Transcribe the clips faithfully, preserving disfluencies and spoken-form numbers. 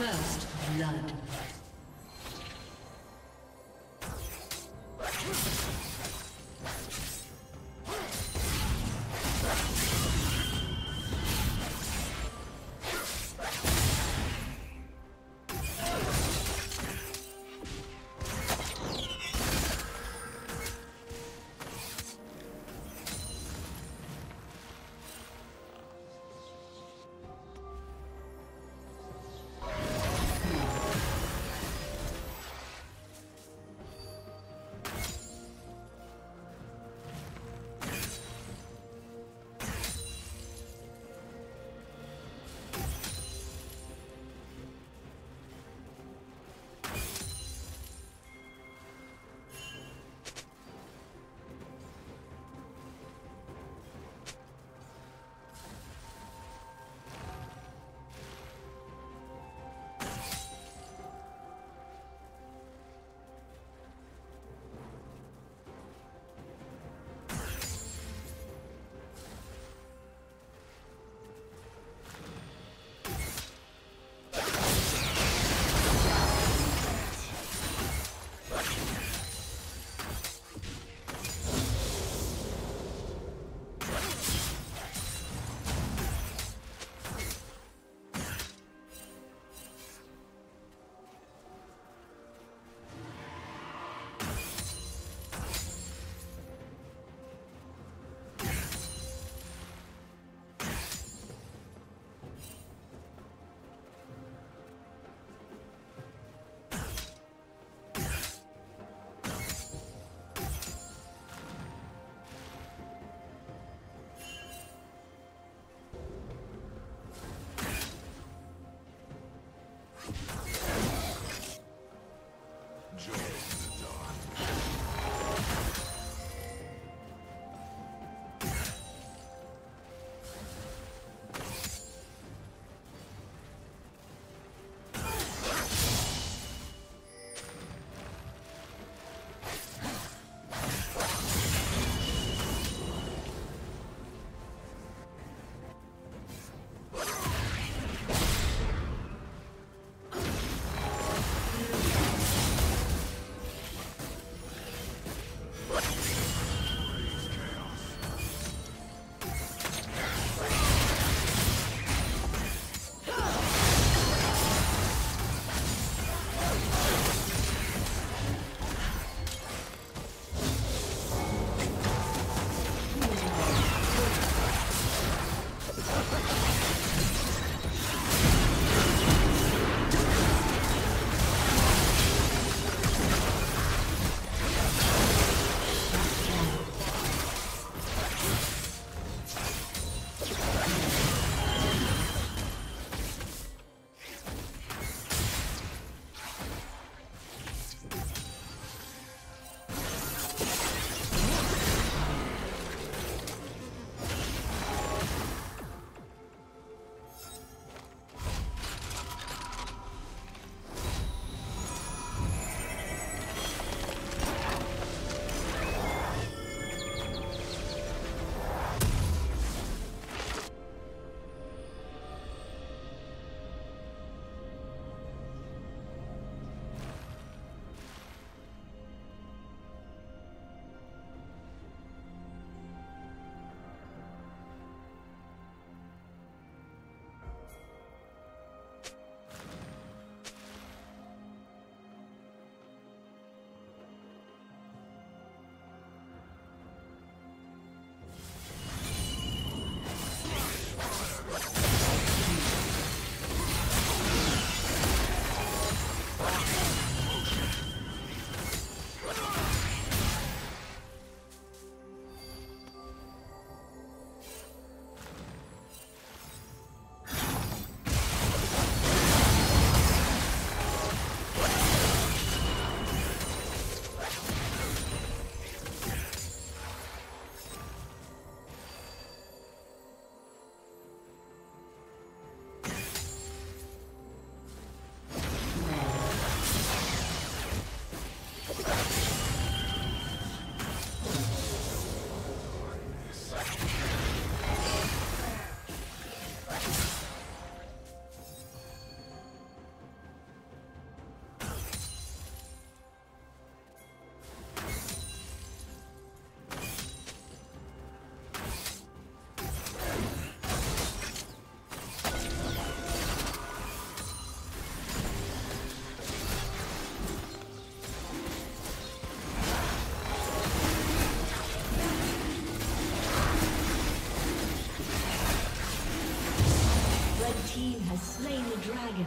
First blood. dragon.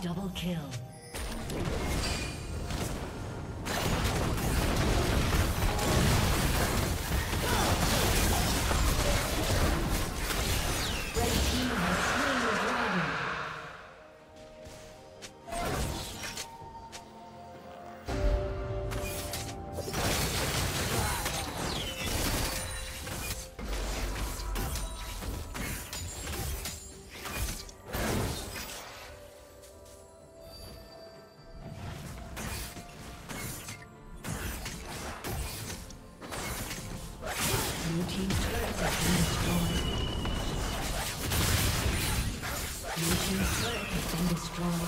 Double kill. Red team's turret has been destroyed. Blue team's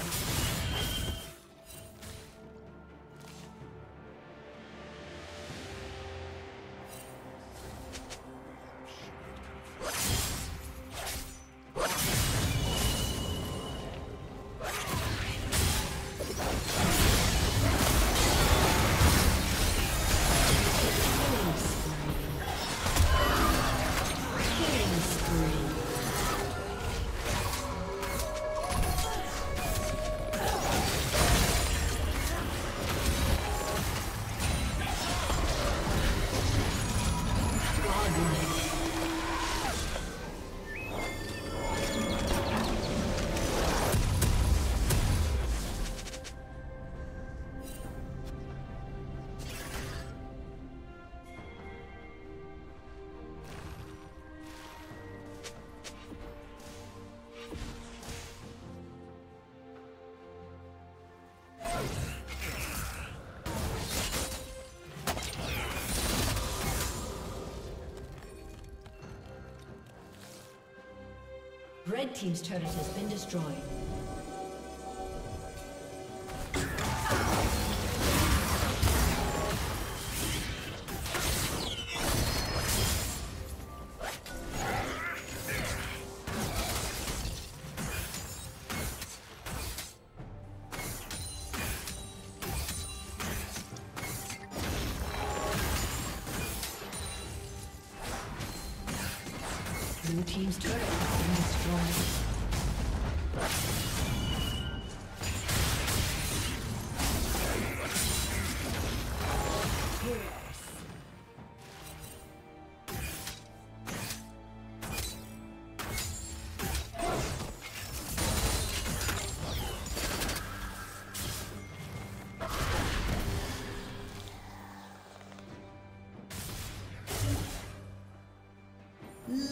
turret has been destroyed.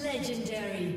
Legendary.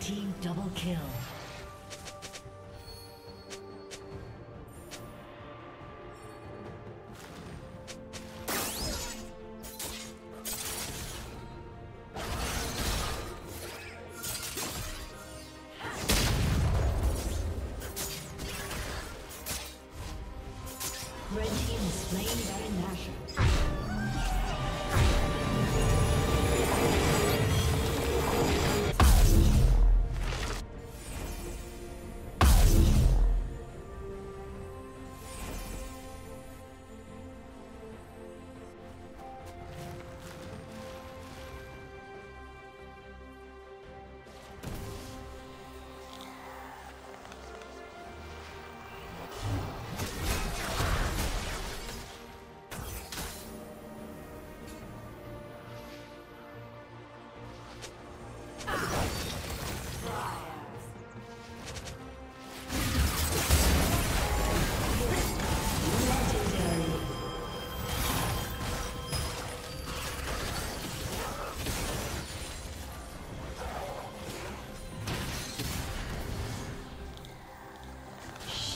Team double kill. Red team is playing Baron Nashor.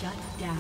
Shut down.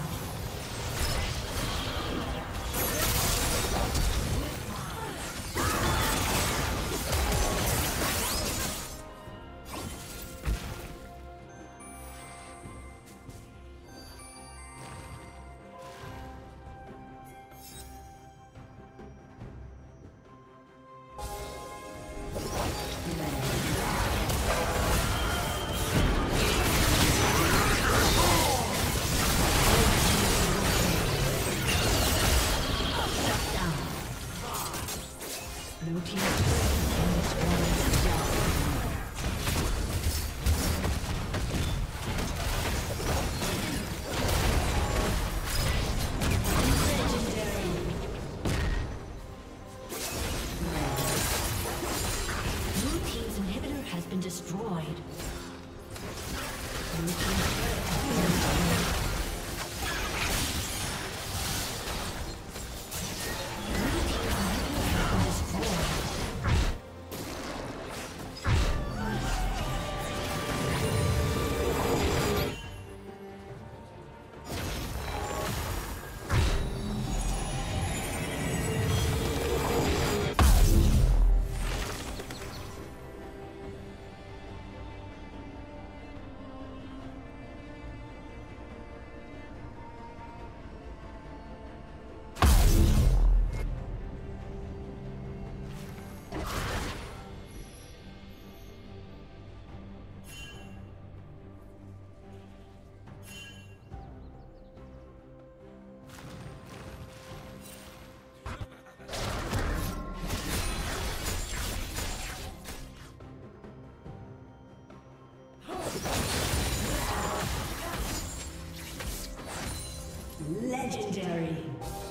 Legendary.